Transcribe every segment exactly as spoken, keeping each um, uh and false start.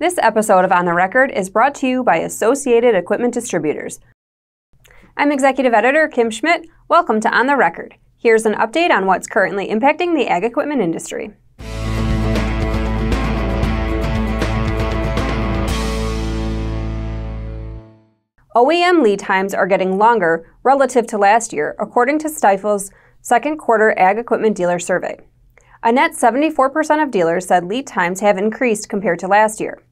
This episode of On the Record is brought to you by Associated Equipment Distributors. I'm Executive Editor Kim Schmidt. Welcome to On the Record. Here's an update on what's currently impacting the ag equipment industry. O E M lead times are getting longer relative to last year, according to Stifel's second quarter ag equipment dealer survey. A net seventy-four percent of dealers said lead times have increased compared to last year.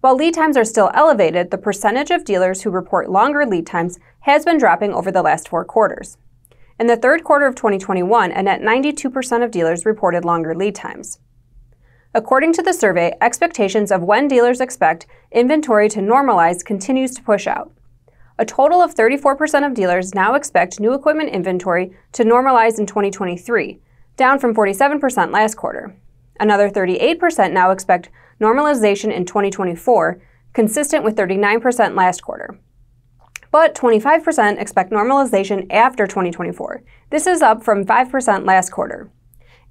While lead times are still elevated, the percentage of dealers who report longer lead times has been dropping over the last four quarters. In the third quarter of twenty twenty-one, a net ninety-two percent of dealers reported longer lead times. According to the survey, expectations of when dealers expect inventory to normalize continues to push out. A total of thirty-four percent of dealers now expect new equipment inventory to normalize in twenty twenty-three, down from forty-seven percent last quarter. Another thirty-eight percent now expect normalization in twenty twenty-four, consistent with thirty-nine percent last quarter. But twenty-five percent expect normalization after twenty twenty-four. This is up from five percent last quarter.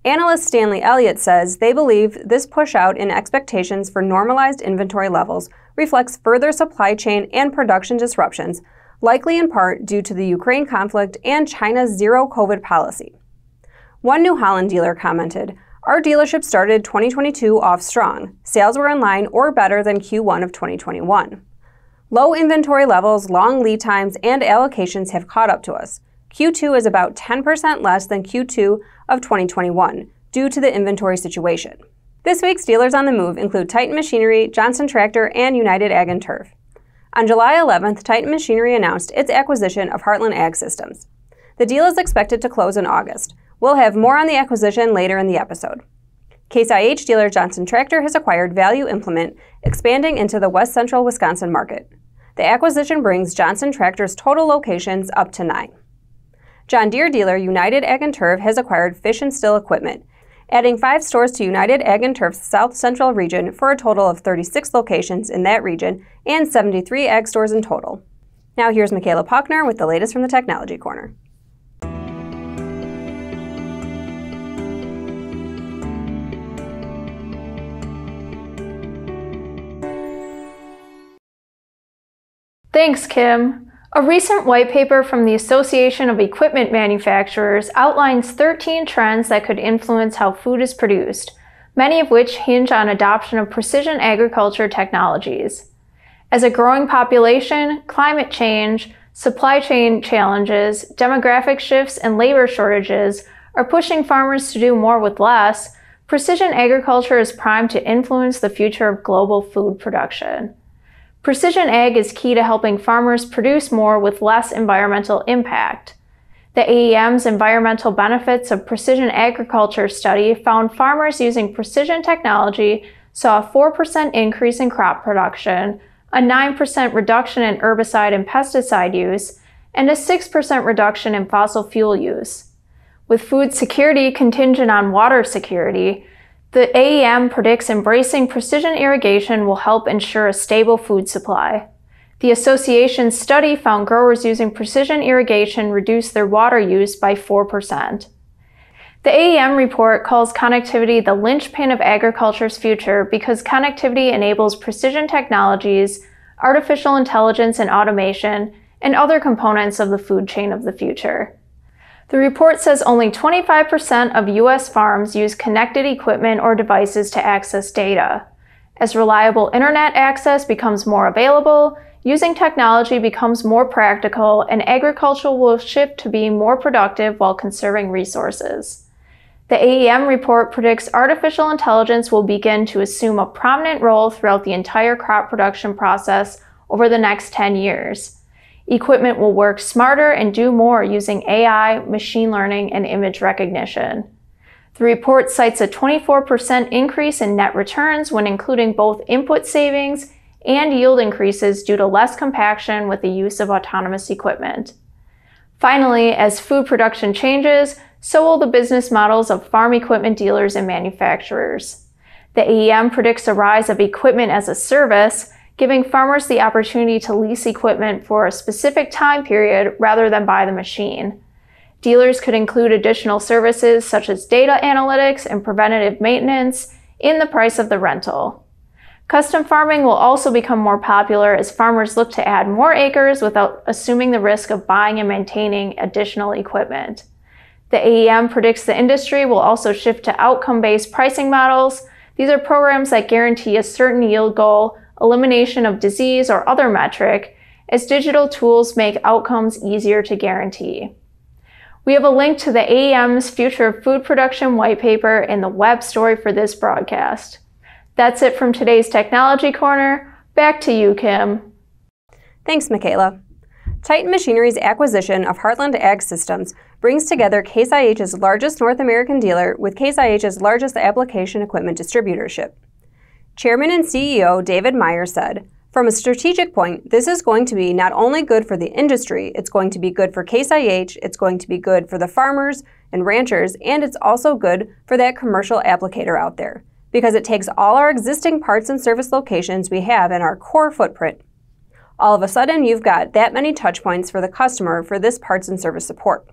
Analyst Stanley Elliott says they believe this push out in expectations for normalized inventory levels reflects further supply chain and production disruptions, likely in part due to the Ukraine conflict and China's zero-COVID policy. One New Holland dealer commented, "Our dealership started twenty twenty-two off strong. Sales were in line or better than Q one of twenty twenty-one. Low inventory levels, long lead times, and allocations have caught up to us. Q two is about ten percent less than Q two of twenty twenty-one due to the inventory situation." This week's dealers on the move include Titan Machinery, Johnson Tractor, and United Ag and Turf. On July eleventh, Titan Machinery announced its acquisition of Heartland Ag Systems. The deal is expected to close in August. We'll have more on the acquisition later in the episode. Case I H dealer Johnson Tractor has acquired Value Implement, expanding into the west central Wisconsin market. The acquisition brings Johnson Tractor's total locations up to nine. John Deere dealer United Ag and Turf has acquired Fish and Still equipment, adding five stores to United Ag and Turf's south central region for a total of thirty-six locations in that region and seventy-three ag stores in total. Now here's Michaela Pauchner with the latest from the Technology Corner. Thanks, Kim. A recent white paper from the Association of Equipment Manufacturers outlines thirteen trends that could influence how food is produced, many of which hinge on adoption of precision agriculture technologies. As a growing population, climate change, supply chain challenges, demographic shifts, and labor shortages are pushing farmers to do more with less, precision agriculture is primed to influence the future of global food production. Precision ag is key to helping farmers produce more with less environmental impact. The A E M's Environmental Benefits of Precision Agriculture study found farmers using precision technology saw a four percent increase in crop production, a nine percent reduction in herbicide and pesticide use, and a six percent reduction in fossil fuel use. With food security contingent on water security, the A E M predicts embracing precision irrigation will help ensure a stable food supply. The association's study found growers using precision irrigation reduced their water use by four percent. The A E M report calls connectivity the linchpin of agriculture's future because connectivity enables precision technologies, artificial intelligence and automation, and other components of the food chain of the future. The report says only twenty-five percent of U S farms use connected equipment or devices to access data. As reliable internet access becomes more available, using technology becomes more practical, and agriculture will shift to being more productive while conserving resources. The A E M report predicts artificial intelligence will begin to assume a prominent role throughout the entire crop production process over the next ten years. Equipment will work smarter and do more using A I, machine learning, and image recognition. The report cites a twenty-four percent increase in net returns when including both input savings and yield increases due to less compaction with the use of autonomous equipment. Finally, as food production changes, so will the business models of farm equipment dealers and manufacturers. The A E M predicts a rise of equipment as a service, giving farmers the opportunity to lease equipment for a specific time period rather than buy the machine. Dealers could include additional services such as data analytics and preventative maintenance in the price of the rental. Custom farming will also become more popular as farmers look to add more acres without assuming the risk of buying and maintaining additional equipment. The A E M predicts the industry will also shift to outcome-based pricing models. These are programs that guarantee a certain yield goal, elimination of disease, or other metric, as digital tools make outcomes easier to guarantee. We have a link to the A E M's Future of Food Production white paper in the web story for this broadcast. That's it from today's Technology Corner. Back to you, Kim. Thanks, Michaela. Titan Machinery's acquisition of Heartland Ag Systems brings together Case I H's largest North American dealer with Case I H's largest application equipment distributorship. Chairman and C E O David Meyer said, "From a strategic point, this is going to be not only good for the industry, it's going to be good for Case I H, it's going to be good for the farmers and ranchers, and it's also good for that commercial applicator out there, because it takes all our existing parts and service locations we have in our core footprint. All of a sudden, you've got that many touch points for the customer for this parts and service support."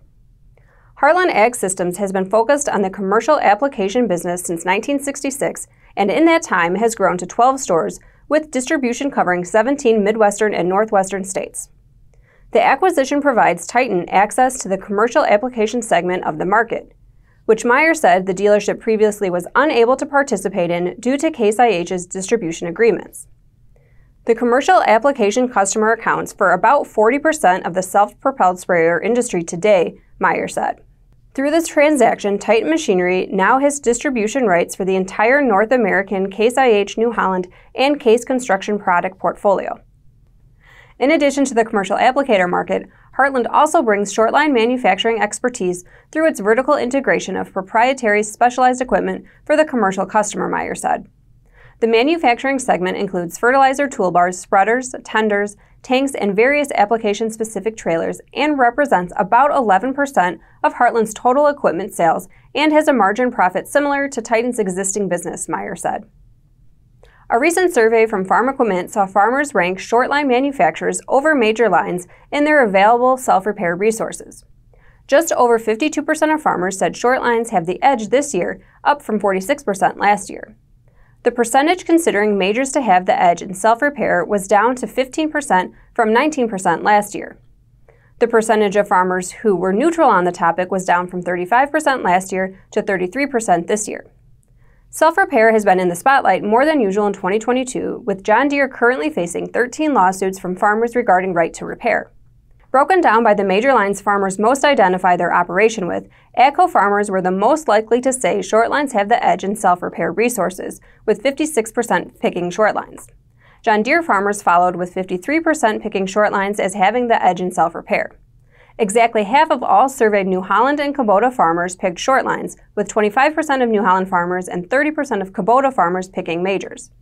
Heartland Ag Systems has been focused on the commercial application business since nineteen sixty-six, and in that time has grown to twelve stores, with distribution covering seventeen Midwestern and Northwestern states. The acquisition provides Titan access to the commercial application segment of the market, which Meyer said the dealership previously was unable to participate in due to Case I H's distribution agreements. The commercial application customer accounts for about forty percent of the self-propelled sprayer industry today, Meyer said. Through this transaction, Titan Machinery now has distribution rights for the entire North American Case I H, New Holland, and Case Construction product portfolio. In addition to the commercial applicator market, Heartland also brings shortline manufacturing expertise through its vertical integration of proprietary specialized equipment for the commercial customer, Meyer said. The manufacturing segment includes fertilizer toolbars, spreaders, tenders, tanks, and various application-specific trailers, and represents about eleven percent of Heartland's total equipment sales and has a margin profit similar to Titan's existing business, Meyer said. A recent survey from Farm Equipment saw farmers rank shortline manufacturers over major lines in their available self-repair resources. Just over fifty-two percent of farmers said shortlines have the edge this year, up from forty-six percent last year. The percentage considering majors to have the edge in self-repair was down to fifteen percent from nineteen percent last year. The percentage of farmers who were neutral on the topic was down from thirty-five percent last year to thirty-three percent this year. Self-repair has been in the spotlight more than usual in twenty twenty-two, with John Deere currently facing thirteen lawsuits from farmers regarding right to repair. Broken down by the major lines farmers most identify their operation with, AGCO farmers were the most likely to say shortlines have the edge in self-repair resources, with fifty-six percent picking shortlines. John Deere farmers followed with fifty-three percent picking shortlines as having the edge in self-repair. Exactly half of all surveyed New Holland and Kubota farmers picked shortlines, with twenty-five percent of New Holland farmers and thirty percent of Kubota farmers picking majors.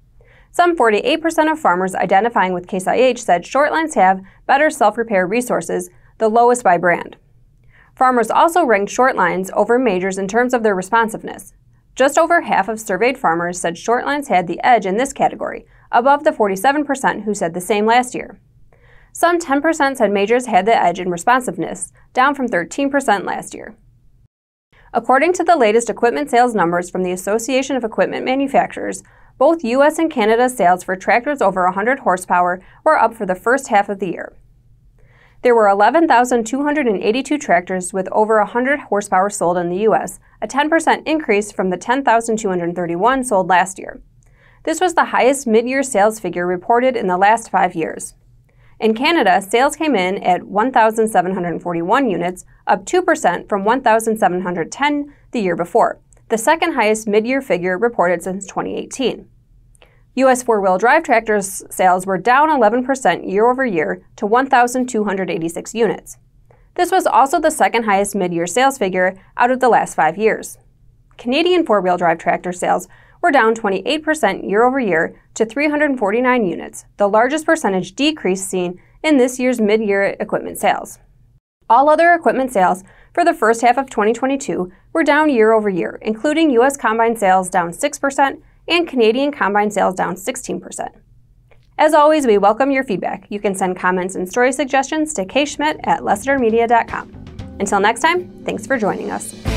Some forty-eight percent of farmers identifying with Case I H said shortlines have better self-repair resources, the lowest by brand. Farmers also ranked shortlines over majors in terms of their responsiveness. Just over half of surveyed farmers said shortlines had the edge in this category, above the forty-seven percent who said the same last year. Some ten percent said majors had the edge in responsiveness, down from thirteen percent last year. According to the latest equipment sales numbers from the Association of Equipment Manufacturers, both U S and Canada sales for tractors over one hundred horsepower were up for the first half of the year. There were eleven thousand two hundred eighty-two tractors with over one hundred horsepower sold in the U S, a ten percent increase from the ten thousand two hundred thirty-one sold last year. This was the highest mid-year sales figure reported in the last five years. In Canada, sales came in at one thousand seven hundred forty-one units, up two percent from one thousand seven hundred ten the year before, the second highest mid-year figure reported since twenty eighteen. U S four-wheel drive tractors sales were down eleven percent year-over-year to one thousand two hundred eighty-six units. This was also the second highest mid-year sales figure out of the last five years. Canadian four-wheel drive tractor sales were down twenty-eight percent year-over-year to three hundred forty-nine units, the largest percentage decrease seen in this year's mid-year equipment sales. All other equipment sales for the first half of twenty twenty-two were down year-over-year, including U S combine sales down six percent and Canadian combine sales down sixteen percent. As always, we welcome your feedback. You can send comments and story suggestions to kschmidt at lessetermedia dot com. Until next time, thanks for joining us.